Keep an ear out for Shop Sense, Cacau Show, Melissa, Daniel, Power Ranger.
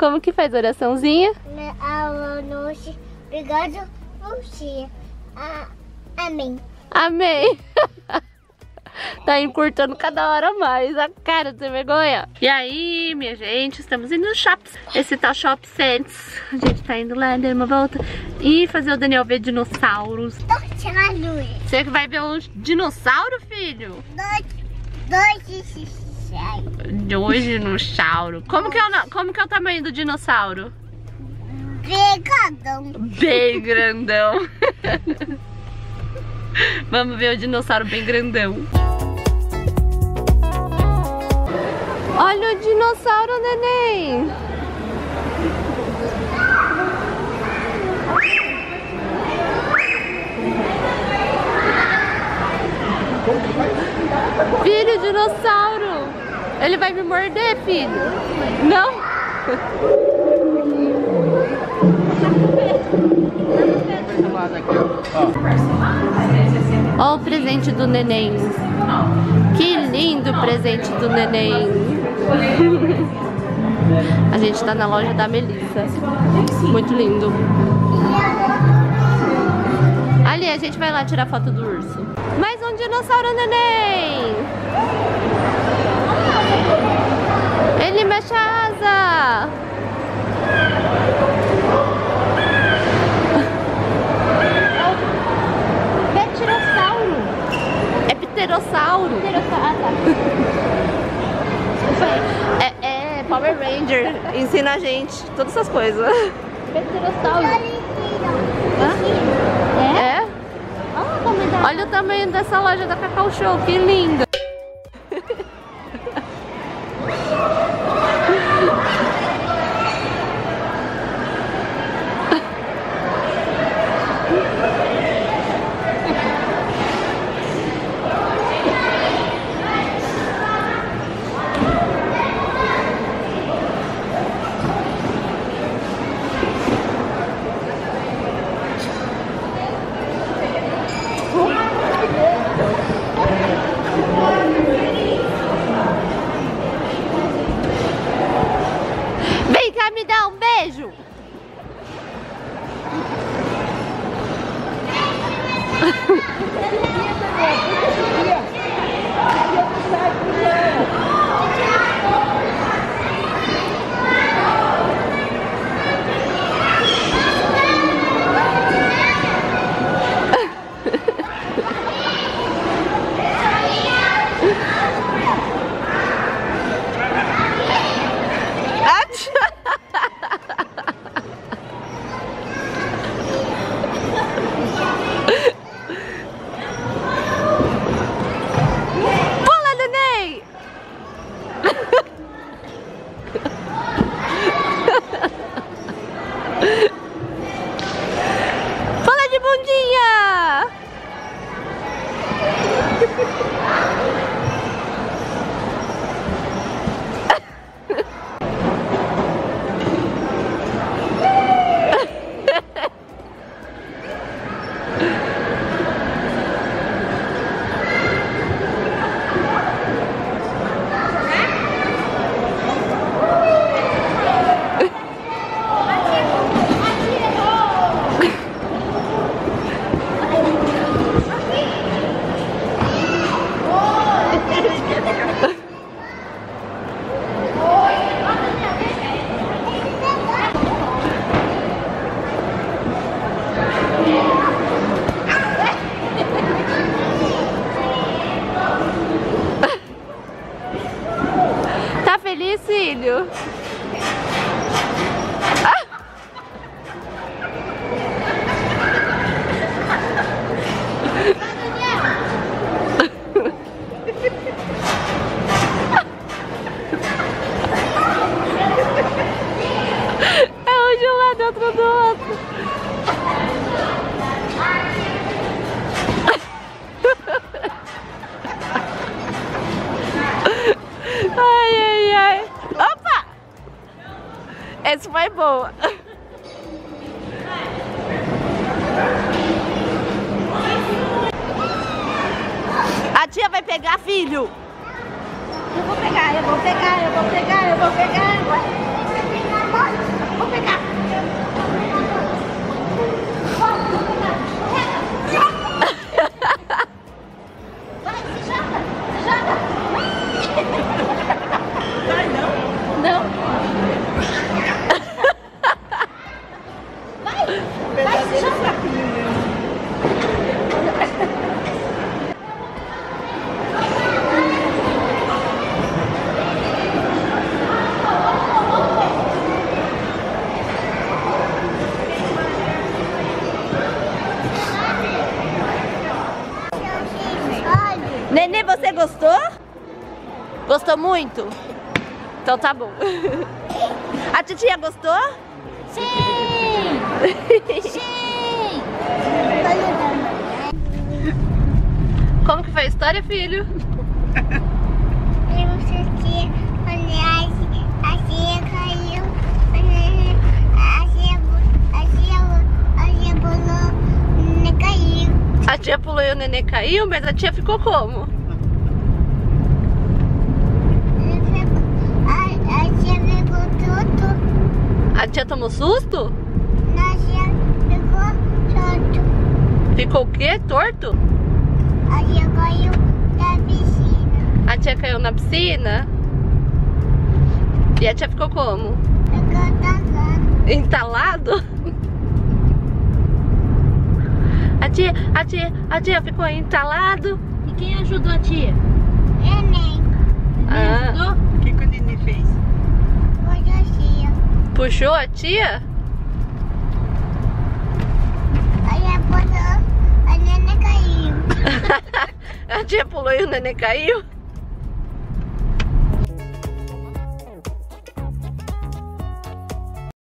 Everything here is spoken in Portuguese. Como que faz a oraçãozinha? Obrigado, amém. Amém. Tá encurtando cada hora mais a cara, sem vergonha. E aí, minha gente, estamos indo no shops. Esse tal Shop Sense. A gente tá indo lá, dar uma volta e fazer o Daniel ver dinossauros. Você que vai ver um dinossauro, filho? Dois dinossauros. Como que é o tamanho do dinossauro? Bem grandão. Bem grandão. Vamos ver o dinossauro bem grandão. Olha o dinossauro, neném. Filho, dinossauro. Ele vai me morder, filho. Não? Olha o presente do neném. Que lindo presente do neném. A gente tá na loja da Melissa. Muito lindo. Ali, a gente vai lá tirar foto do urso. Mais um dinossauro, neném. Ele mexe a asa. Pterossauro. É Power Ranger. Ensina a gente todas essas coisas. Pterossauro. É? Olha o tamanho dessa loja da Cacau Show, que linda. Filho, é um de um lado, outro do outro. Essa foi boa. A tia vai pegar, filho. Eu vou pegar, eu vou pegar, eu vou pegar, eu vou pegar. Nenê, você gostou? Gostou muito? Então tá bom. A titia gostou? Sim! Sim! Como que foi a história, filho? A tia pulou e o nenê caiu, mas a tia ficou como? A tia pegou tudo. A tia tomou susto? Não, a tia ficou torto. Ficou o quê? Torto? A tia caiu na piscina. A tia caiu na piscina? E a tia ficou como? Ficou entalado. Entalado? A tia ficou entalado. E quem ajudou a tia? Neném. Ajudou? O que o neném fez? Puxou a tia. Puxou a tia? Aí a neném caiu. A tia pulou e o neném caiu?